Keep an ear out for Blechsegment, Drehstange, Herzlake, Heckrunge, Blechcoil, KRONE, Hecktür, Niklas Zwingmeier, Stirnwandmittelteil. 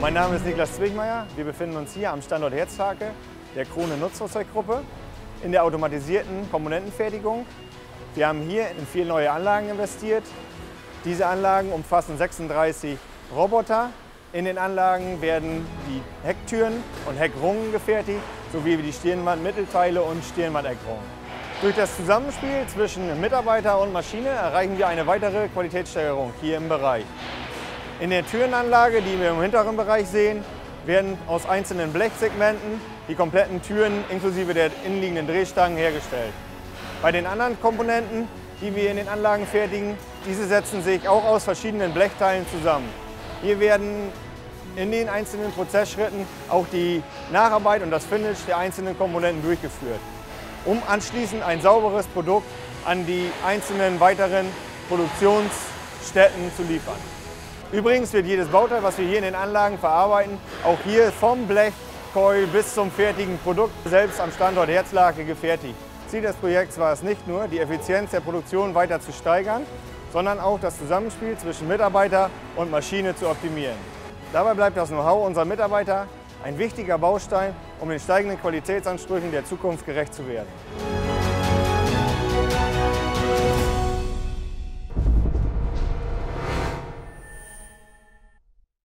Mein Name ist Niklas Zwingmeier. Wir befinden uns hier am Standort Herzlake der KRONE Nutzfahrzeuggruppe in der automatisierten Komponentenfertigung. Wir haben hier in 4 neue Anlagen investiert. Diese Anlagen umfassen 36 Roboter. In den Anlagen werden die Hecktüren und Heckrungen gefertigt, sowie die Stirnwandmittelteile und Stirnwand-Eckrunge. Durch das Zusammenspiel zwischen Mitarbeiter und Maschine erreichen wir eine weitere Qualitätssteigerung hier im Bereich. In der Türenanlage, die wir im hinteren Bereich sehen, werden aus einzelnen Blechsegmenten die kompletten Türen inklusive der innenliegenden Drehstangen hergestellt. Bei den anderen Komponenten, die wir in den Anlagen fertigen, diese setzen sich auch aus verschiedenen Blechteilen zusammen. Hier werden in den einzelnen Prozessschritten auch die Nacharbeit und das Finish der einzelnen Komponenten durchgeführt, um anschließend ein sauberes Produkt an die einzelnen weiteren Produktionsstätten zu liefern. Übrigens wird jedes Bauteil, was wir hier in den Anlagen verarbeiten, auch hier vom Blechcoil bis zum fertigen Produkt selbst am Standort Herzlake gefertigt. Ziel des Projekts war es nicht nur, die Effizienz der Produktion weiter zu steigern, sondern auch das Zusammenspiel zwischen Mitarbeiter und Maschine zu optimieren. Dabei bleibt das Know-how unserer Mitarbeiter ein wichtiger Baustein, um den steigenden Qualitätsansprüchen der Zukunft gerecht zu werden.